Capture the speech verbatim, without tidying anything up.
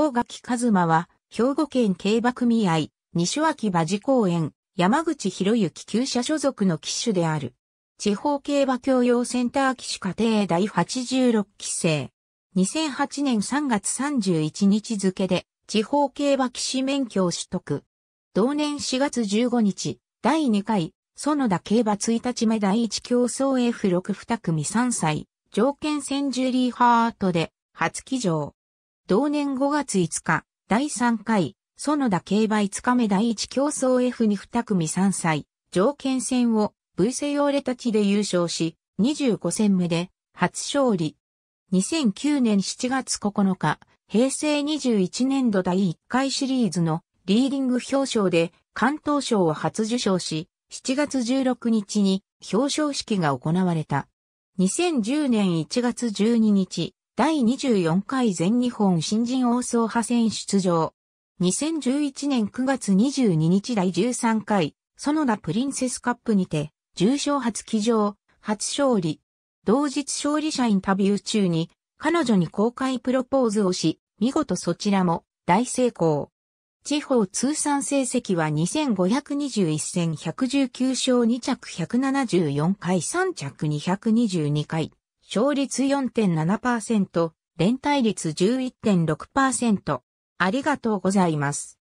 大垣和馬は、兵庫県競馬組合、西脇馬事公園、山口博之厩舎所属の騎手である。地方競馬教養センター騎手課程第はちじゅうろっきせい。にせんはちねんさんがつさんじゅういちにち付で、地方競馬騎士免許を取得。同年しがつじゅうごにち、だいにかい、園田競馬いちにちめだいいち競走 エフろく 二組さんさい、条件戦ジュリーハートで、初騎乗。同年ごがついつか、だいさんかい、園田競馬いつにちめだいいち競走 エフに 二組さんさい、条件戦を、ブイセヨーレ立ちで優勝し、にじゅうごせんめで、初勝利。にせんきゅうねんしちがつここのか、へいせいにじゅういちねんどだいいっかいシリーズのリーディング表彰で関東賞を初受賞し、しちがつじゅうろくにちに表彰式が行われた。にせんじゅうねんいちがつじゅうににち、だいにじゅうよんかい全日本新人王総覇戦出場。にせんじゅういちねんくがつにじゅうににちだいじゅうさんかい、園田プリンセスカップにて、重賞初騎乗、初勝利。同日勝利者インタビュー中に彼女に公開プロポーズをし、見事そちらも大成功。地方通算成績はにせんごひゃくにじゅういちせんひゃくじゅうきゅうしょうにちゃくひゃくななじゅうよんかいさんちゃくにひゃくにじゅうにかい、勝率 よんてんななパーセント、連帯率 じゅういってんろくパーセント。ありがとうございます。